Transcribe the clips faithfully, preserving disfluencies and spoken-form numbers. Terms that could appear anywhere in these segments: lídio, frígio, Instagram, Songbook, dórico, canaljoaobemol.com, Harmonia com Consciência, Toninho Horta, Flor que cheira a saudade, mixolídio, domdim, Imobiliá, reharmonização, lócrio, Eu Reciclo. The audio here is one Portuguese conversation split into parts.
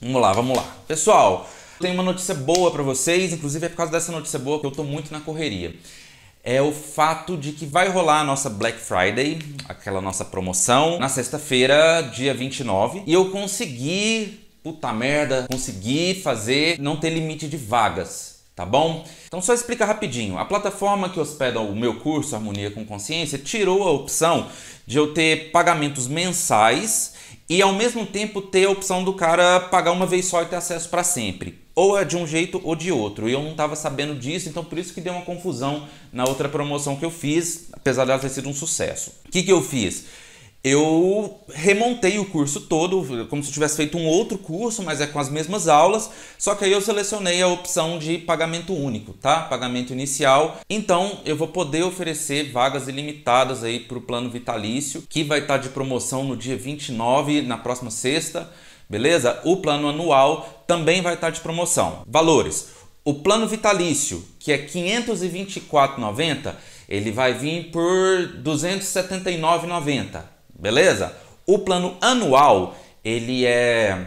Vamos lá, vamos lá. Pessoal, tem uma notícia boa para vocês, inclusive é por causa dessa notícia boa que eu tô muito na correria. É o fato de que vai rolar a nossa Black Friday, aquela nossa promoção, na sexta-feira, dia vinte e nove. E eu consegui, puta merda, consegui fazer, não ter limite de vagas, tá bom? Então só explica rapidinho. A plataforma que hospeda o meu curso, Harmonia com Consciência, tirou a opção de eu ter pagamentos mensais e ao mesmo tempo ter a opção do cara pagar uma vez só e ter acesso para sempre. Ou é de um jeito ou de outro. E eu não estava sabendo disso, então por isso que deu uma confusão na outra promoção que eu fiz, apesar dela ter sido um sucesso. O que que eu fiz? Eu remontei o curso todo, como se eu tivesse feito um outro curso, mas é com as mesmas aulas, só que aí eu selecionei a opção de pagamento único, tá? Pagamento inicial. Então eu vou poder oferecer vagas ilimitadas aí para o plano vitalício, que vai estar de promoção no dia vinte e nove, na próxima sexta. Beleza? O plano anual também vai estar de promoção. Valores. O plano vitalício, que é quinhentos e vinte e quatro reais e noventa centavos, ele vai vir por duzentos e setenta e nove reais e noventa centavos. Beleza? O plano anual, ele é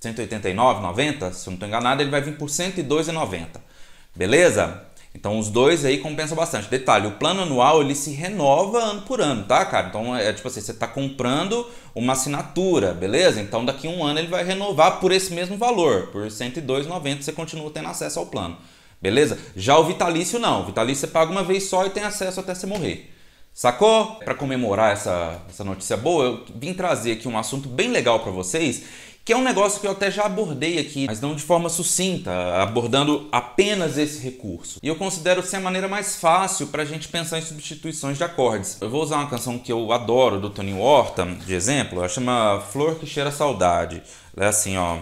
cento e oitenta e nove reais e noventa centavos. Se eu não estou enganado, ele vai vir por cento e dois reais e noventa centavos. Beleza? Então os dois aí compensam bastante. Detalhe, o plano anual ele se renova ano por ano, tá, cara? Então é tipo assim, você tá comprando uma assinatura, beleza? Então daqui a um ano ele vai renovar por esse mesmo valor, por cento e dois reais e noventa centavos, você continua tendo acesso ao plano, beleza? Já o vitalício não, o vitalício você paga uma vez só e tem acesso até você morrer. Sacou? Para comemorar essa, essa notícia boa, eu vim trazer aqui um assunto bem legal para vocês, que é um negócio que eu até já abordei aqui, mas não de forma sucinta, abordando apenas esse recurso. E eu considero ser a maneira mais fácil para a gente pensar em substituições de acordes. Eu vou usar uma canção que eu adoro, do Toninho Horta, de exemplo. Ela chama Flor que Cheira a Saudade. Ela é assim, ó.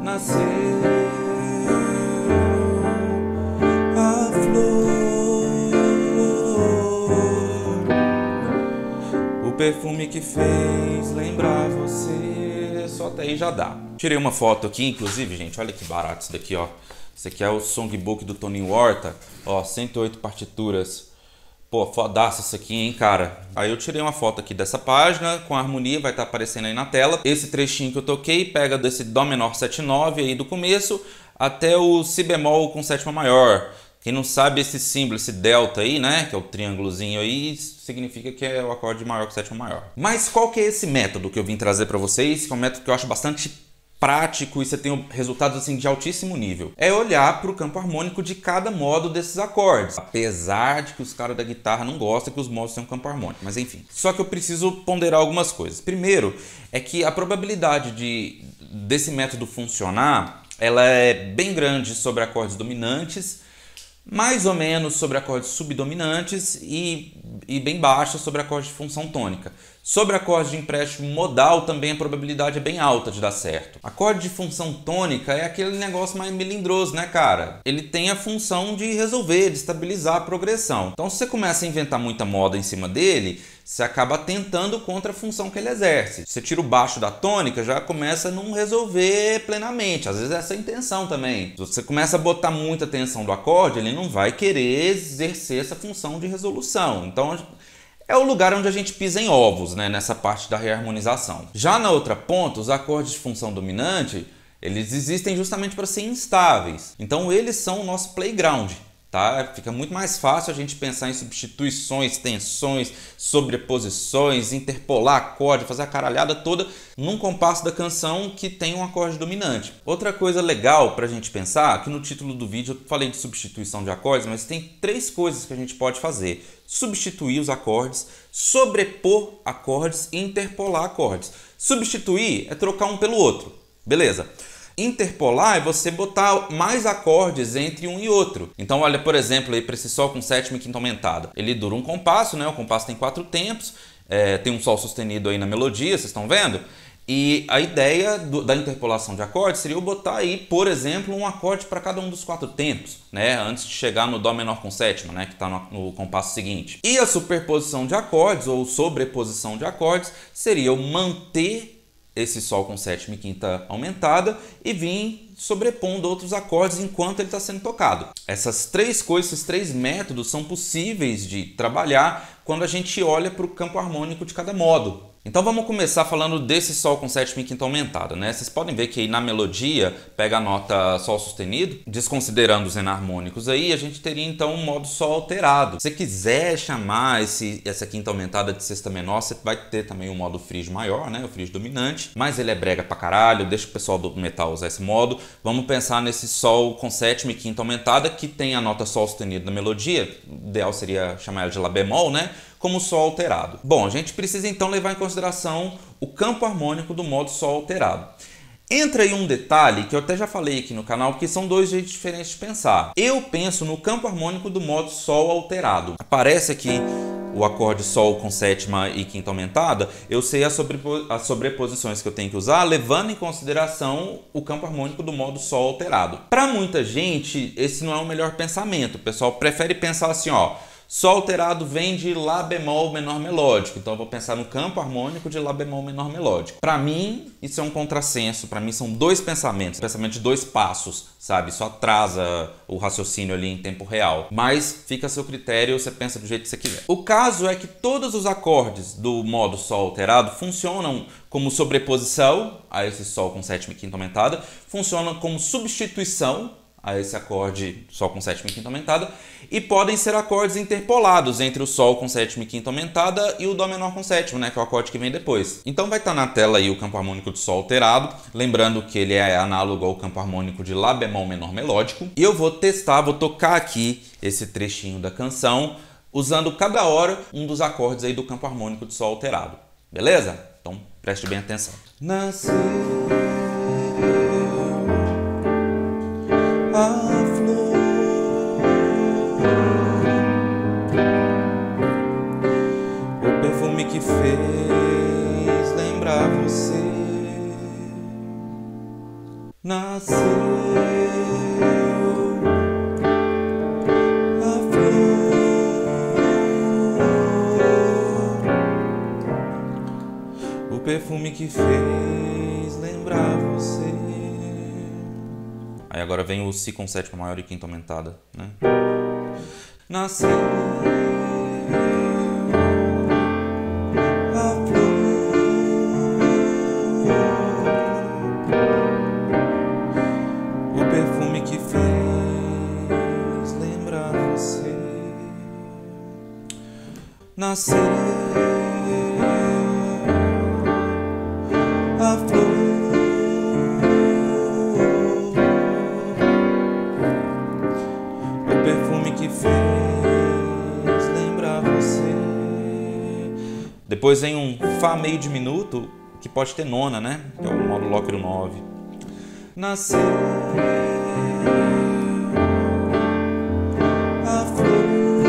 Nasceu a flor, o perfume que fez lembrar você. Só até aí já dá. Tirei uma foto aqui, inclusive, gente, olha que barato isso daqui, ó. Esse aqui é o Songbook do Toninho Horta, ó, cento e oito partituras. Pô, fodaço isso aqui, hein, cara? Aí eu tirei uma foto aqui dessa página, com a harmonia, vai estar aparecendo aí na tela. Esse trechinho que eu toquei, pega desse Dó menor sete nove aí do começo, até o Si bemol com sétima maior. Quem não sabe esse símbolo, esse delta aí, né, que é o triângulozinho aí, significa que é o acorde maior que o sétimo maior. Mas qual que é esse método que eu vim trazer para vocês, que é um método que eu acho bastante prático e você tem resultados assim de altíssimo nível? É olhar para o campo harmônico de cada modo desses acordes, apesar de que os caras da guitarra não gostam que os modos tenham campo harmônico, mas enfim. Só que eu preciso ponderar algumas coisas. Primeiro, é que a probabilidade de, desse método funcionar, ela é bem grande sobre acordes dominantes, mais ou menos sobre acordes subdominantes e, e bem baixa sobre acordes de função tônica. Sobre acordes de empréstimo modal também a probabilidade é bem alta de dar certo. Acorde de função tônica é aquele negócio mais melindroso, né, cara? Ele tem a função de resolver, de estabilizar a progressão. Então se você começa a inventar muita moda em cima dele, você acaba atentando contra a função que ele exerce. Você tira o baixo da tônica, já começa a não resolver plenamente. Às vezes essa é a intenção também. Se você começa a botar muita atenção do acorde, ele não vai querer exercer essa função de resolução. Então é o lugar onde a gente pisa em ovos, né, nessa parte da reharmonização. Já na outra ponta, os acordes de função dominante, eles existem justamente para serem instáveis. Então eles são o nosso playground. Tá? Fica muito mais fácil a gente pensar em substituições, tensões, sobreposições, interpolar acorde, fazer a caralhada toda num compasso da canção que tem um acorde dominante. Outra coisa legal pra gente pensar, que no título do vídeo eu falei de substituição de acordes, mas tem três coisas que a gente pode fazer: substituir os acordes, sobrepor acordes e interpolar acordes. Substituir é trocar um pelo outro, beleza? Interpolar é você botar mais acordes entre um e outro. Então olha, por exemplo, aí para esse sol com sétima e quinta aumentada. Ele dura um compasso, né? O compasso tem quatro tempos, é, tem um sol sustenido aí na melodia, vocês estão vendo? E a ideia do, da interpolação de acordes seria eu botar aí, por exemplo, um acorde para cada um dos quatro tempos, né? Antes de chegar no Dó menor com sétima, né? Que está no, no compasso seguinte. E a superposição de acordes, ou sobreposição de acordes, seria eu manter esse sol com sétima e quinta aumentada e vim sobrepondo outros acordes enquanto ele está sendo tocado. Essas três coisas, esses três métodos são possíveis de trabalhar quando a gente olha para o campo harmônico de cada modo. Então vamos começar falando desse sol com sétima e quinta aumentada, né? Vocês podem ver que aí na melodia pega a nota sol sustenido, desconsiderando os enarmônicos aí, a gente teria então um modo sol alterado. Se você quiser chamar esse, essa quinta aumentada de sexta menor, você vai ter também um modo frígio maior, né? O frígio dominante, mas ele é brega pra caralho, deixa o pessoal do metal usar esse modo. Vamos pensar nesse sol com sétima e quinta aumentada que tem a nota sol sustenido na melodia, o ideal seria chamar ela de lá bemol, né? Como sol alterado. Bom, a gente precisa então levar em consideração o campo harmônico do modo sol alterado. Entra aí um detalhe que eu até já falei aqui no canal, que são dois jeitos diferentes de pensar. Eu penso no campo harmônico do modo sol alterado. Aparece aqui o acorde sol com sétima e quinta aumentada, eu sei as, sobrepo as sobreposições que eu tenho que usar, levando em consideração o campo harmônico do modo sol alterado. Para muita gente, esse não é o melhor pensamento. O pessoal prefere pensar assim, ó, sol alterado vem de lá bemol menor melódico, então eu vou pensar no campo harmônico de lá bemol menor melódico. Para mim, isso é um contrassenso, para mim são dois pensamentos, pensamento de dois passos, sabe? Isso atrasa o raciocínio ali em tempo real, mas fica a seu critério, você pensa do jeito que você quiser. O caso é que todos os acordes do modo sol alterado funcionam como sobreposição a esse sol com sétima e quinta aumentada, funcionam como substituição a esse acorde sol com sétima e quinta aumentada, e podem ser acordes interpolados entre o sol com sétima e quinta aumentada e o dó menor com sétima, né, que é o acorde que vem depois. Então vai estar na tela aí o campo harmônico de sol alterado, lembrando que ele é análogo ao campo harmônico de lá bemol menor melódico, e eu vou testar, vou tocar aqui esse trechinho da canção, usando cada hora um dos acordes aí do campo harmônico de sol alterado, beleza? Então preste bem atenção. Nasceu a flor, o perfume que fez lembrar você. Nasceu a flor, o perfume que fez lembrar você. Aí agora vem o si com sétima maior e quinta aumentada, né? Nasceu a flor, o perfume que fez lembrar você. Nasceu a flor, fez lembrar você. Depois vem um Fá meio diminuto, que pode ter nona, né? Que é o modo lócrio nove. Nasceu a flor,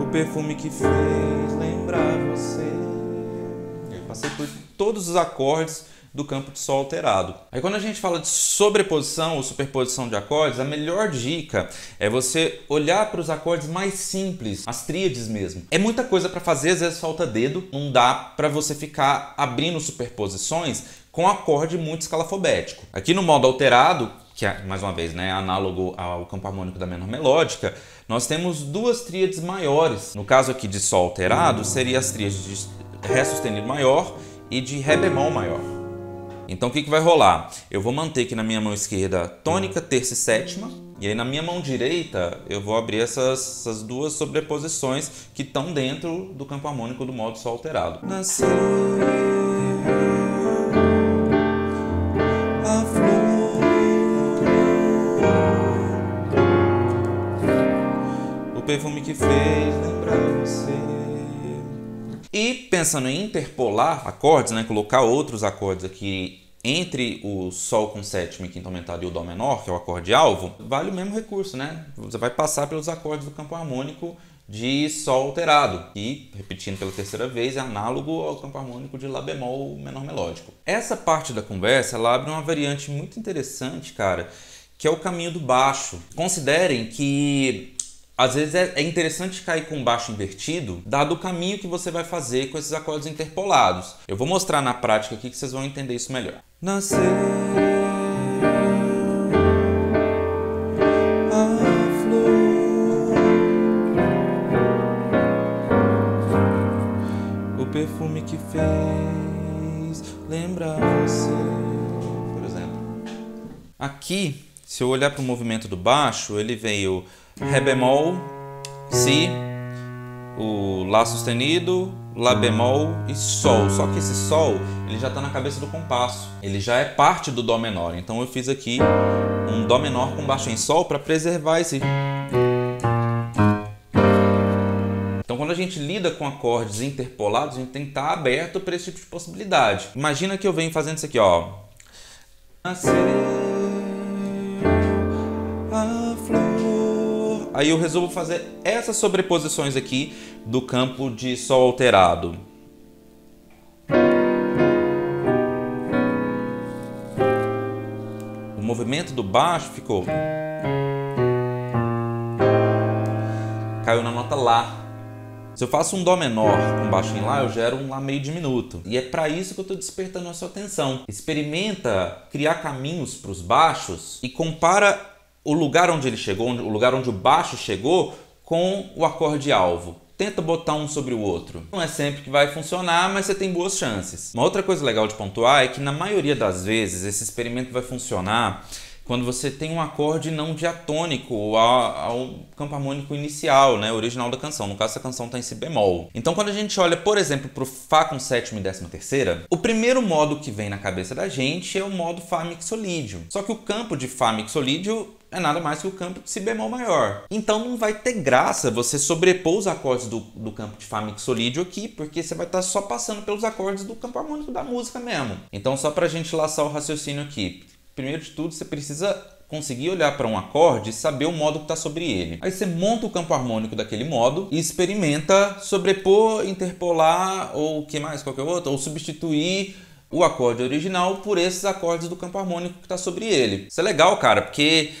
o perfume que fez lembrar você. Eu passei por todos os acordes do campo de sol alterado. Aí quando a gente fala de sobreposição ou superposição de acordes, a melhor dica é você olhar para os acordes mais simples, as tríades mesmo. É muita coisa para fazer, às vezes falta dedo, não dá para você ficar abrindo superposições com acorde muito escalafobético. Aqui no modo alterado, que é, mais uma vez, né, análogo ao campo harmônico da menor melódica, nós temos duas tríades maiores. No caso aqui de sol alterado, seria as tríades de Ré sustenido maior e de Ré bemol maior. Então o que, que vai rolar? Eu vou manter aqui na minha mão esquerda tônica, terça e sétima, e aí na minha mão direita eu vou abrir essas, essas duas sobreposições que estão dentro do campo harmônico do modo sol alterado. Nasceu a flor, o perfume que fez lembrar você. E pensando em interpolar acordes, né, colocar outros acordes aqui entre o sol com sétima e quinta aumentada e o dó menor, que é o acorde alvo, vale o mesmo recurso, né? Você vai passar pelos acordes do campo harmônico de sol alterado, e, repetindo pela terceira vez, é análogo ao campo harmônico de lá bemol menor melódico. Essa parte da conversa, ela abre uma variante muito interessante, cara, que é o caminho do baixo. Considerem que às vezes é interessante cair com baixo invertido, dado o caminho que você vai fazer com esses acordes interpolados. Eu vou mostrar na prática aqui que vocês vão entender isso melhor. Nasceu a perfume que fez lembrar você, por exemplo. Aqui, se eu olhar para o movimento do baixo, ele veio Ré bemol, Si, o Lá sustenido, Lá bemol e Sol. Só que esse Sol, ele já está na cabeça do compasso. Ele já é parte do Dó menor. Então eu fiz aqui um Dó menor com baixo em Sol para preservar esse... Então quando a gente lida com acordes interpolados, a gente tem que estar aberto para esse tipo de possibilidade. Imagina que eu venho fazendo isso aqui, ó. Nasceu a flor. Aí eu resolvo fazer essas sobreposições aqui do campo de Sol alterado. O movimento do baixo ficou... Caiu na nota Lá. Se eu faço um Dó menor com baixo em Lá, eu gero um Lá meio diminuto. E é para isso que eu estou despertando a sua atenção. Experimenta criar caminhos para os baixos e compara o lugar onde ele chegou, o lugar onde o baixo chegou, com o acorde-alvo. Tenta botar um sobre o outro. Não é sempre que vai funcionar, mas você tem boas chances. Uma outra coisa legal de pontuar é que, na maioria das vezes, esse experimento vai funcionar quando você tem um acorde não diatônico ao, ao campo harmônico inicial, né, original da canção. No caso, essa canção está em Si bemol. Então, quando a gente olha, por exemplo, para o Fá com sétima e décima terceira, o primeiro modo que vem na cabeça da gente é o modo Fá mixolídio. Só que o campo de Fá mixolídio é nada mais que o campo de Si bemol maior. Então não vai ter graça você sobrepor os acordes do, do campo de Fá mixolídio aqui, porque você vai estar só passando pelos acordes do campo harmônico da música mesmo. Então, só para a gente laçar o raciocínio aqui. Primeiro de tudo, você precisa conseguir olhar para um acorde e saber o modo que está sobre ele. Aí você monta o campo harmônico daquele modo e experimenta sobrepor, interpolar ou o que mais, qualquer outro, ou substituir o acorde original por esses acordes do campo harmônico que está sobre ele. Isso é legal, cara, porque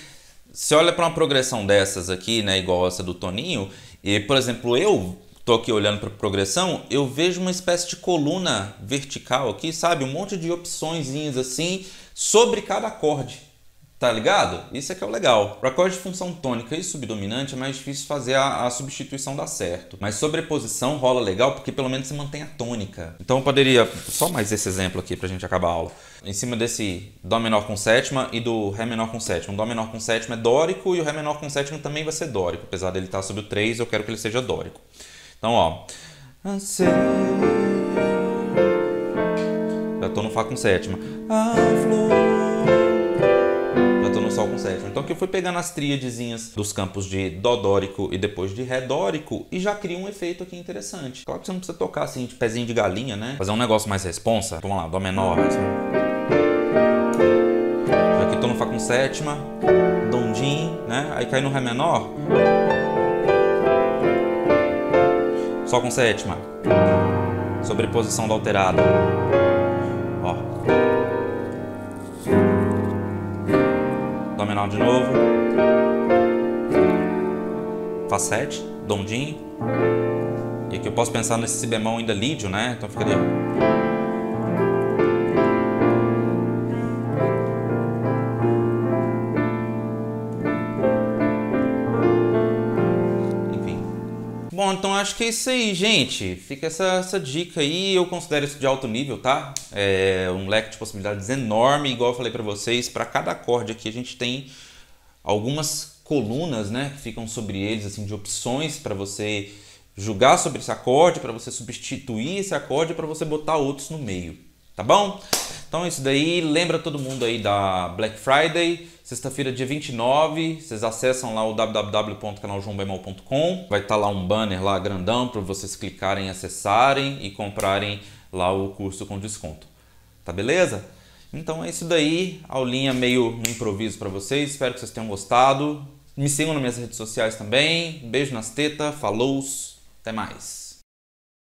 você olha para uma progressão dessas aqui, né, igual essa do Toninho, e, por exemplo, eu... Estou aqui olhando para a progressão, eu vejo uma espécie de coluna vertical aqui, sabe? Um monte de opçõezinhas assim sobre cada acorde, tá ligado? Isso é que é o legal. Para acorde de função tônica e subdominante é mais difícil fazer a, a substituição dar certo. Mas sobreposição rola legal porque pelo menos você mantém a tônica. Então eu poderia... Só mais esse exemplo aqui para a gente acabar a aula. Em cima desse Dó menor com sétima e do Ré menor com sétima. O Dó menor com sétima é dórico e o Ré menor com sétima também vai ser dórico. Apesar dele estar sobre o três, eu quero que ele seja dórico. Então, ó, já tô no Fá com sétima, já tô no Sol com sétima. Então aqui eu fui pegando as tríadezinhas dos campos de Dó dórico e depois de Ré dórico e já cria um efeito aqui interessante. Claro que você não precisa tocar assim de pezinho de galinha, né? Fazer um negócio mais responsa. Vamos lá, Dó menor. Assim. Aqui tô no Fá com sétima, domdim, né? Aí cai no Ré menor. Sol com sétima, sobreposição da alterada, ó, Dó menor de novo, Fá sete, domdim, e aqui eu posso pensar nesse Si bemol ainda lídio, né, então ficaria... Bom, então acho que é isso aí, gente. Fica essa, essa dica aí. Eu considero isso de alto nível, tá? É um leque de possibilidades enorme. Igual eu falei pra vocês, pra cada acorde aqui a gente tem algumas colunas, né? Que ficam sobre eles, assim, de opções pra você julgar sobre esse acorde, pra você substituir esse acorde, pra você botar outros no meio, tá bom? Então é isso daí. Lembra todo mundo aí da Black Friday. Sexta-feira, dia vinte e nove, vocês acessam lá o w w w ponto canal joão bemol ponto com. Vai estar lá um banner lá grandão para vocês clicarem, acessarem e comprarem lá o curso com desconto. Tá beleza? Então é isso daí, aulinha meio no improviso para vocês. Espero que vocês tenham gostado. Me sigam nas minhas redes sociais também. Beijo nas tetas, falou, até mais.